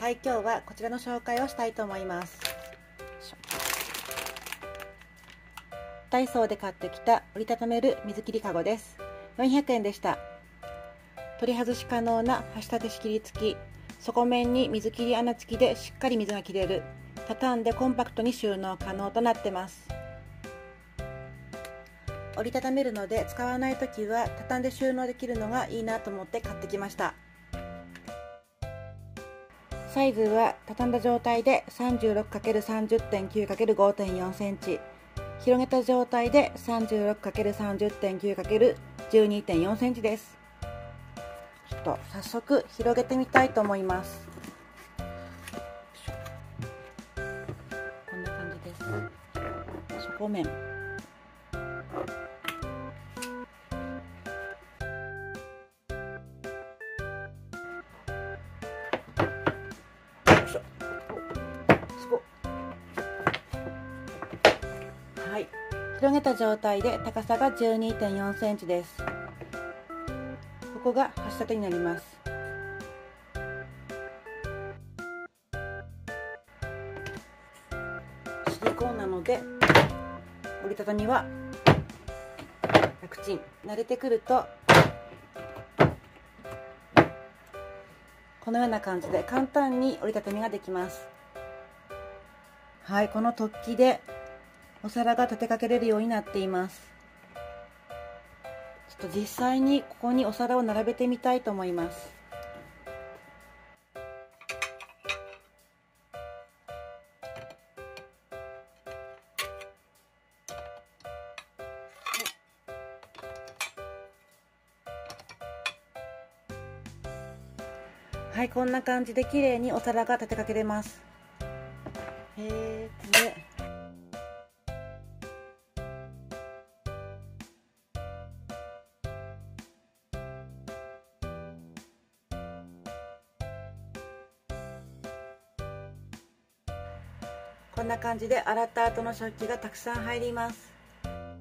はい、今日はこちらの紹介をしたいと思います。ダイソーで買ってきた折りたためる水切りかごです。400円でした。取り外し可能な端立て仕切り付き、底面に水切り穴付きでしっかり水が切れる、畳んでコンパクトに収納可能となってます。折りたためるので使わない時は畳んで収納できるのがいいなと思って買ってきました。サイズは畳んだ状態で 36×30.9×5.4cm、 広げた状態で 36×30.9×12.4cm です。ちょっと早速広げてみたいと思います。こんな感じです。底面広げた状態で高さが 12.4cm です。ここが端立てになります。シリコーンなので折りたたみは楽ちん。慣れてくるとこのような感じで簡単に折りたたみができます。はい、この突起でお皿が立てかけれるようになっています。ちょっと実際にここにお皿を並べてみたいと思います。はい、こんな感じで綺麗にお皿が立てかけれます。こんな感じで洗った後の食器がたくさん入ります。は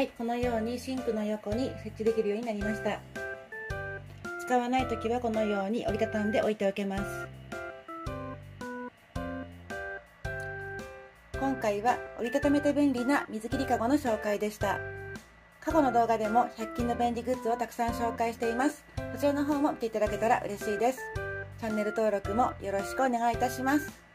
い、このようにシンクの横に設置できるようになりました。使わない時はこのように折りたたんで置いておけます。今回は折りたためて便利な水切りかごの紹介でした。過去の動画でも100均の便利グッズをたくさん紹介しています。こちらの方も見ていただけたら嬉しいです。チャンネル登録もよろしくお願いいたします。